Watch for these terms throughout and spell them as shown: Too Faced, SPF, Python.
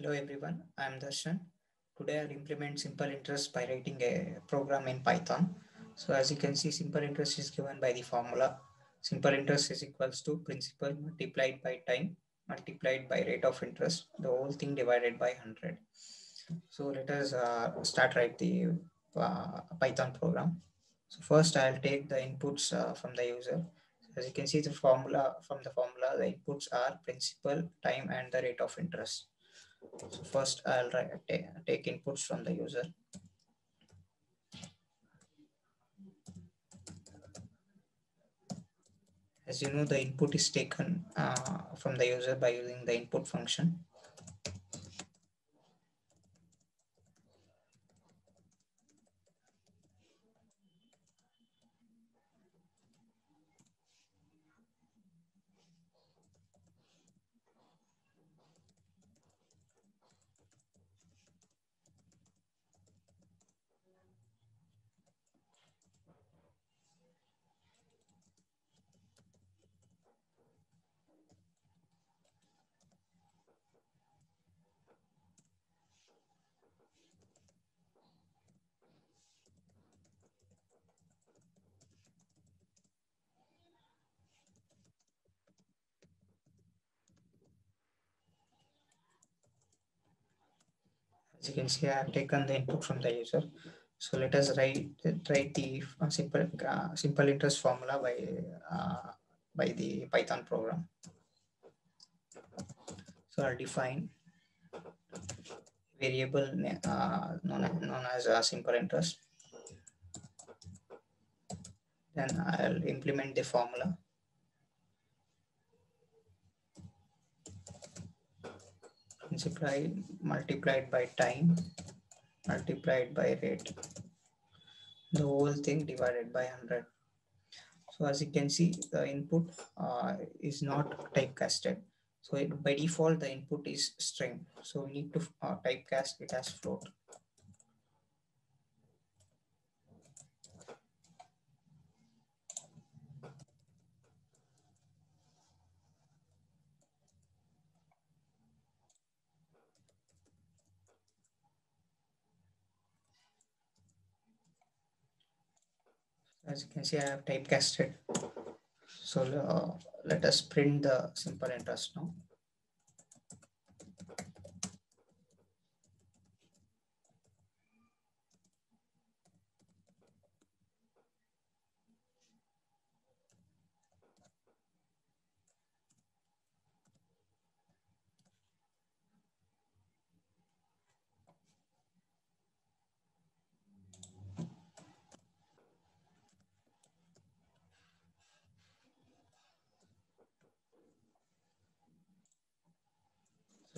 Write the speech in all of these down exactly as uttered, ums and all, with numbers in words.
Hello everyone, I am Darshan. Today I'll implement simple interest by writing a program in Python. So as you can see, simple interest is given by the formula. Simple interest is equals to principal multiplied by time multiplied by rate of interest, the whole thing divided by one hundred. So let us uh, start write the uh, Python program. So first I'll take the inputs uh, from the user. So as you can see, the formula from the formula, the inputs are principal, time, and the rate of interest. So first I'll take inputs from the user. As you know, the input is taken uh, from the user by using the input function. As you can see, I have taken the input from the user. So let us write write the simple uh, simple interest formula by uh, by the Python program. So I'll define variable uh, known as, known as uh, simple interest. Then I'll implement the formula. Multiply multiplied by time multiplied by rate, the whole thing divided by one hundred. So as you can see, the input uh, is not typecasted. So it, by default the input is string, so we need to uh, typecast it as float. As you can see, I have typecasted. So uh, let us print the simple interest now.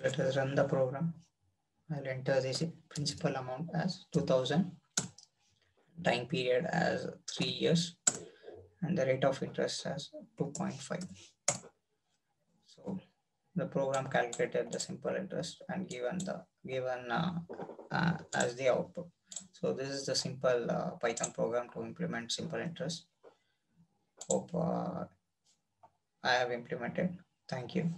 Let us run the program. I'll enter this principal amount as two thousand, time period as three years, and the rate of interest as two point five. So the program calculated the simple interest and given the given uh, uh, as the output. So this is the simple uh, Python program to implement simple interest. Hope uh, I have implemented. Thank you.